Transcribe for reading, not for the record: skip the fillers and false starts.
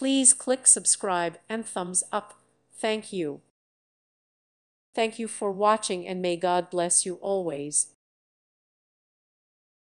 Please click subscribe and thumbs up. Thank you. Thank you for watching, and may God bless you always.